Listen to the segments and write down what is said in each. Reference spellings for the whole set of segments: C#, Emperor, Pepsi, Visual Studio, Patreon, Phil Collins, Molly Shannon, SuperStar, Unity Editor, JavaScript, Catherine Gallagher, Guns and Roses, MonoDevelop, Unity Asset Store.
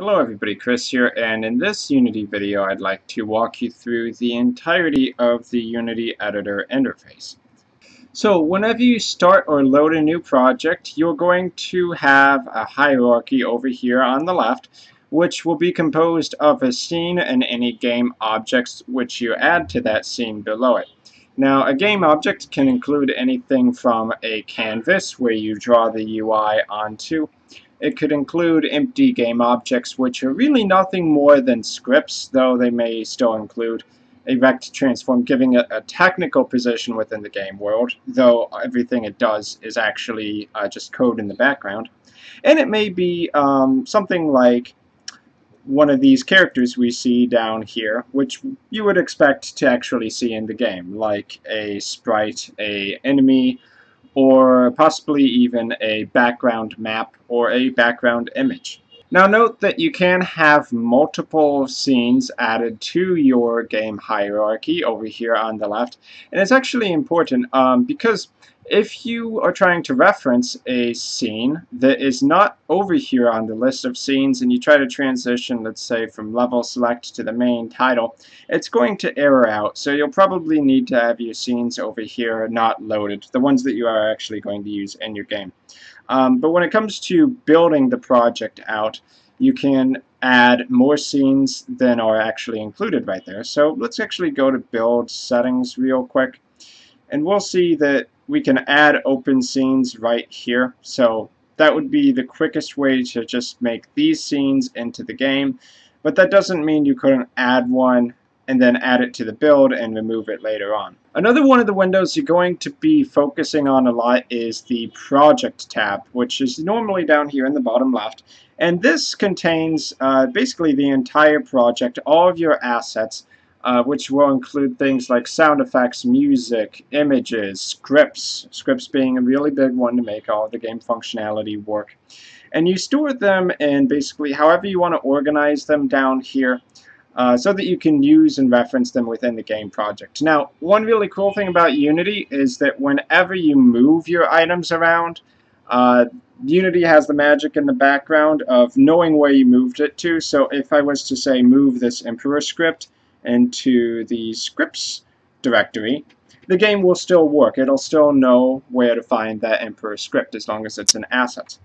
Hello everybody, Chris here, and in this Unity video I'd like to walk you through the entirety of the Unity Editor interface. So whenever you start or load a new project, you're going to have a hierarchy over here on the left, which will be composed of a scene and any game objects which you add to that scene below it. Now, a game object can include anything from a canvas where you draw the UI onto. It could include empty game objects, which are really nothing more than scripts, though they may still include a vector transform, giving it a technical position within the game world, though everything it does is actually just code in the background. And it may be something like one of these characters we see down here, which you would expect to actually see in the game, like a sprite, a enemy, or possibly even a background map or a background image. Now note that you can have multiple scenes added to your game hierarchy over here on the left, and it's actually important because if you are trying to reference a scene that is not over here on the list of scenes and you try to transition, let's say, from level select to the main title, it's going to error out. So you'll probably need to have your scenes over here not loaded, the ones that you are actually going to use in your game. But when it comes to building the project out, you can add more scenes than are actually included right there. So let's actually go to build settings real quick, and we'll see that we can add open scenes right here. So that would be the quickest way to just make these scenes into the game, but that doesn't mean you couldn't add one and then add it to the build and remove it later on. Another one of the windows you're going to be focusing on a lot is the project tab, which is normally down here in the bottom left, and this contains basically the entire project, all of your assets, which will include things like sound effects, music, images, scripts, being a really big one to make all of the game functionality work. And you store them in basically however you want to organize them down here so that you can use and reference them within the game project. Now, one really cool thing about Unity is that whenever you move your items around, Unity has the magic in the background of knowing where you moved it to. So if I was to say move this Emperor script into the scripts directory, the game will still work. It'll still know where to find that Emperor script as long as it's an asset.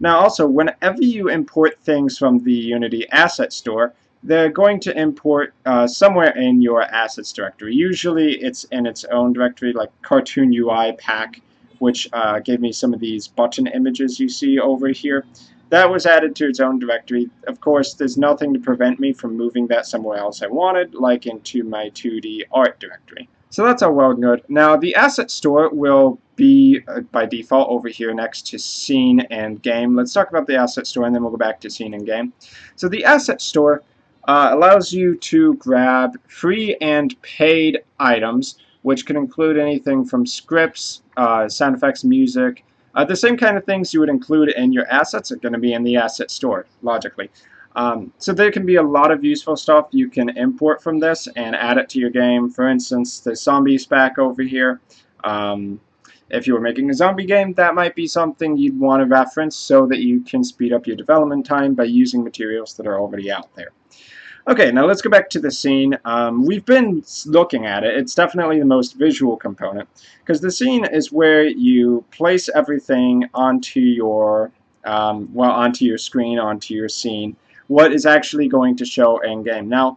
Now also, whenever you import things from the Unity Asset Store, they're going to import somewhere in your assets directory. Usually it's in its own directory, like Cartoon UI Pack, which gave me some of these button images you see over here. That was added to its own directory. Of course, there's nothing to prevent me from moving that somewhere else I wanted, like into my 2D art directory. So that's all well and good. Now, the asset store will be, by default, over here next to scene and game. Let's talk about the asset store, and then we'll go back to scene and game. So the asset store allows you to grab free and paid items, which can include anything from scripts, sound effects, music. The same kind of things you would include in your assets are going to be in the asset store, logically. So there can be a lot of useful stuff you can import from this and add it to your game. For instance, the zombies pack over here. If you were making a zombie game, that might be something you'd want to reference so that you can speed up your development time by using materials that are already out there. Okay, now let's go back to the scene. We've been looking at it. It's definitely the most visual component, because the scene is where you place everything onto your, onto your screen, onto your scene, what is actually going to show in-game. Now,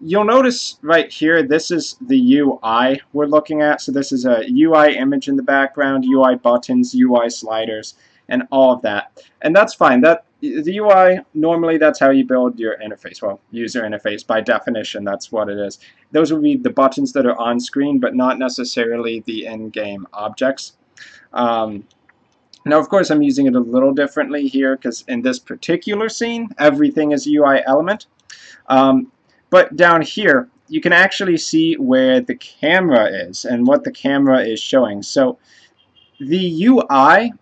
you'll notice right here, this is the UI we're looking at. So this is a UI image in the background, UI buttons, UI sliders, and all of that. And that's fine. The UI, normally that's how you build your interface. Well, user interface, by definition, that's what it is. Those will be the buttons that are on screen, but not necessarily the in-game objects. Now, of course, I'm using it a little differently here, because in this particular scene, everything is a UI element. But down here, you can actually see where the camera is and what the camera is showing. So the UI,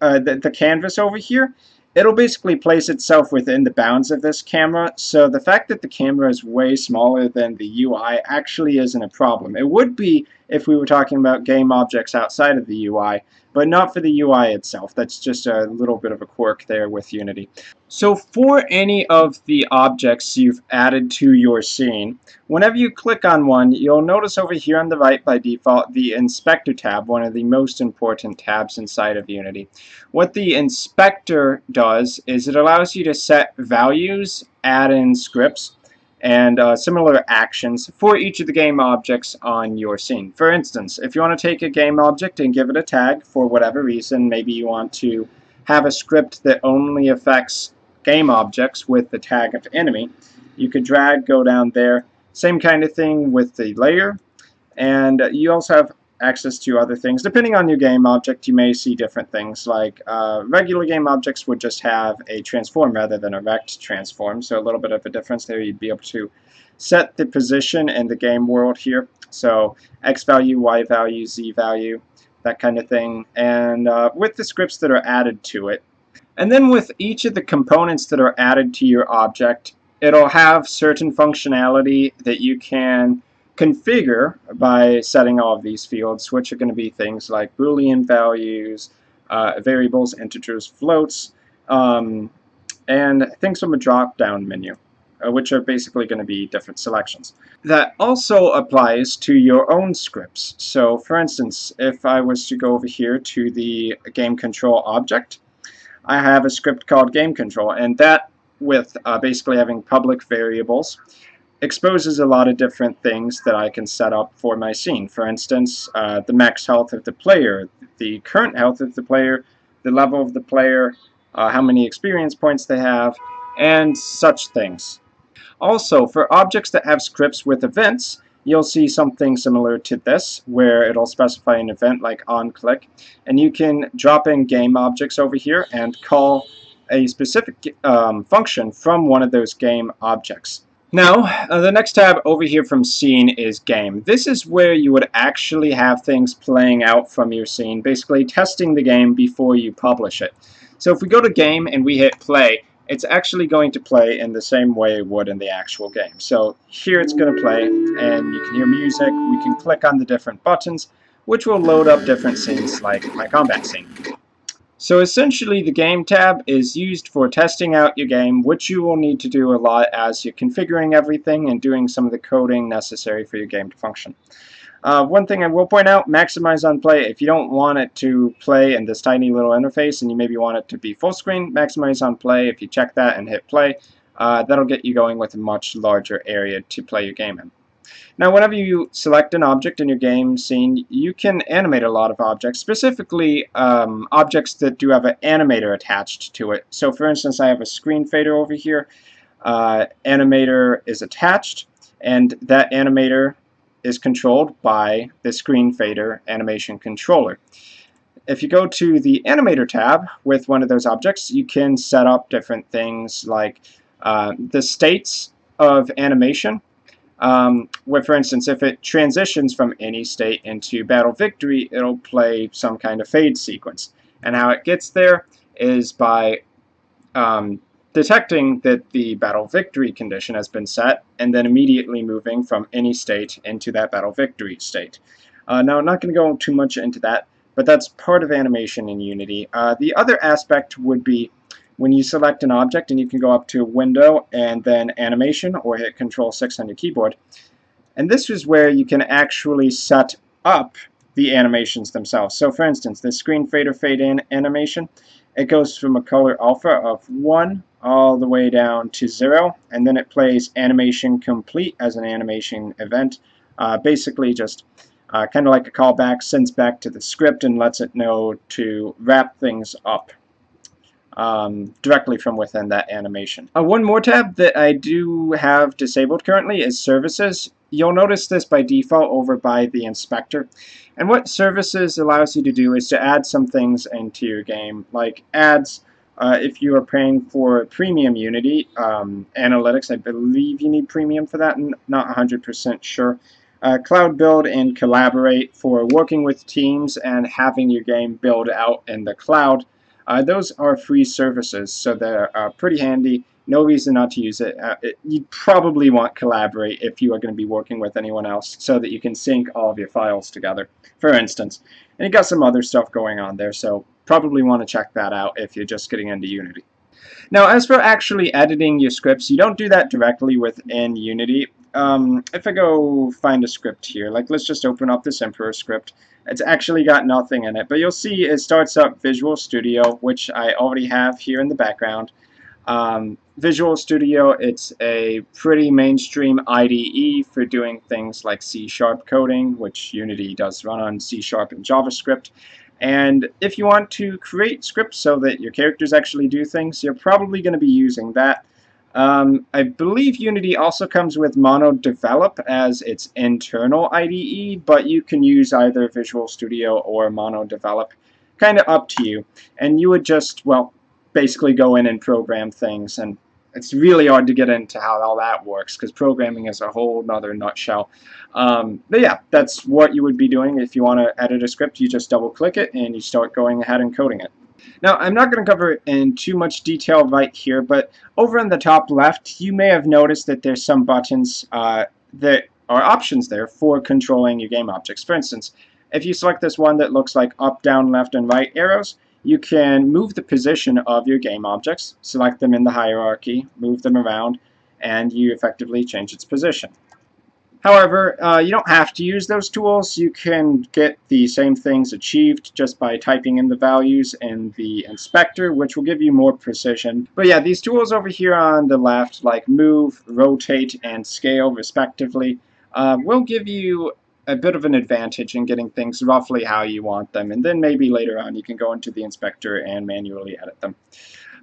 the canvas over here, it'll basically place itself within the bounds of this camera, so the fact that the camera is way smaller than the UI actually isn't a problem. It would be if we were talking about game objects outside of the UI, but not for the UI itself. That's just a little bit of a quirk there with Unity. So for any of the objects you've added to your scene, whenever you click on one, you'll notice over here on the right by default the Inspector tab, one of the most important tabs inside of Unity. What the Inspector does is it allows you to set values, add in scripts, and similar actions for each of the game objects on your scene. For instance, if you want to take a game object and give it a tag for whatever reason, maybe you want to have a script that only affects game objects with the tag of enemy, you could drag, go down there. Same kind of thing with the layer, and you also have access to other things. Depending on your game object, you may see different things, like regular game objects would just have a transform rather than a rect transform, so a little bit of a difference there. You'd be able to set the position in the game world here, so X value, Y value, Z value, that kind of thing, and with the scripts that are added to it. And then with each of the components that are added to your object, it'll have certain functionality that you can configure by setting all of these fields, which are going to be things like Boolean values, variables, integers, floats, and things from a drop-down menu, which are basically going to be different selections. That also applies to your own scripts. So for instance, if I was to go over here to the game control object, I have a script called game control, and that, with basically having public variables, exposes a lot of different things that I can set up for my scene. For instance, the max health of the player, the current health of the player, the level of the player, how many experience points they have, and such things. Also, for objects that have scripts with events, you'll see something similar to this, where it'll specify an event like onClick, and you can drop in game objects over here and call a specific function from one of those game objects. Now, the next tab over here from Scene is Game. This is where you would actually have things playing out from your scene, basically testing the game before you publish it. So if we go to Game and we hit Play, it's actually going to play in the same way it would in the actual game. So here it's going to play, and you can hear music. We can click on the different buttons, which will load up different scenes like my combat scene. So essentially the game tab is used for testing out your game, which you will need to do a lot as you're configuring everything and doing some of the coding necessary for your game to function. One thing I will point out, maximize on play. If you don't want it to play in this tiny little interface and you maybe want it to be full screen, maximize on play. If you check that and hit play, that'll get you going with a much larger area to play your game in. Now, whenever you select an object in your game scene, you can animate a lot of objects, specifically objects that do have an animator attached to it. So for instance, I have a screen fader over here. Animator is attached, and that animator is controlled by the screen fader animation controller. If you go to the animator tab with one of those objects, you can set up different things like the states of animation, where for instance if it transitions from any state into battle victory, it'll play some kind of fade sequence, and how it gets there is by detecting that the battle victory condition has been set, and then immediately moving from any state into that battle victory state. Now, I'm not going to go too much into that, but that's part of animation in Unity. The other aspect would be when you select an object, and you can go up to Window and then Animation, or hit Control-6 on your keyboard, and this is where you can actually set up the animations themselves. So for instance, the screen fader fade-in animation, it goes from a color alpha of 1 all the way down to 0, and then it plays animation complete as an animation event, basically just kind of like a callback, sends back to the script and lets it know to wrap things up directly from within that animation. One more tab that I do have disabled currently is Services. You'll notice this by default over by the Inspector. And what Services allows you to do is to add some things into your game, like ads. If you are paying for premium Unity analytics, I believe you need premium for that, I'm not 100% sure. Cloud build and collaborate for working with teams and having your game build out in the cloud. Those are free services, so they're pretty handy. No reason not to use it. You'd probably want Collaborate if you are going to be working with anyone else, so that you can sync all of your files together, for instance. And you got some other stuff going on there, so probably want to check that out if you're just getting into Unity. Now, as for actually editing your scripts, you don't do that directly within Unity. If I go find a script here, like let's just open up this Emperor script. It's actually got nothing in it, but you'll see it starts up Visual Studio, which I already have here in the background. Visual Studio, it's a pretty mainstream IDE for doing things like C# coding, which Unity does run on C# and JavaScript. And if you want to create scripts so that your characters actually do things, you're probably going to be using that. I believe Unity also comes with MonoDevelop as its internal IDE, but you can use either Visual Studio or MonoDevelop, kind of up to you. And you would just, well, basically go in and program things, and it's really hard to get into how all that works because programming is a whole nother nutshell. But yeah, that's what you would be doing if you want to edit a script. You just double click it and you start going ahead and coding it. Now, I'm not going to cover it in too much detail right here, but over in the top left, you may have noticed that there's some buttons that are options there for controlling your game objects. For instance, if you select this one that looks like up, down, left, and right arrows, you can move the position of your game objects, select them in the hierarchy, move them around, and you effectively change its position. However, you don't have to use those tools. You can get the same things achieved just by typing in the values in the inspector, which will give you more precision. But yeah, these tools over here on the left, like move, rotate, and scale respectively, will give you a bit of an advantage in getting things roughly how you want them. And then maybe later on you can go into the inspector and manually edit them.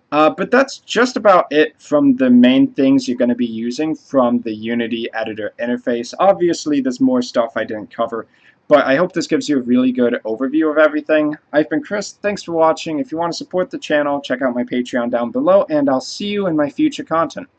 But that's just about it from the main things you're going to be using from the Unity Editor interface. Obviously, there's more stuff I didn't cover, but I hope this gives you a really good overview of everything. I've been Chris. Thanks for watching. If you want to support the channel, check out my Patreon down below, and I'll see you in my future content.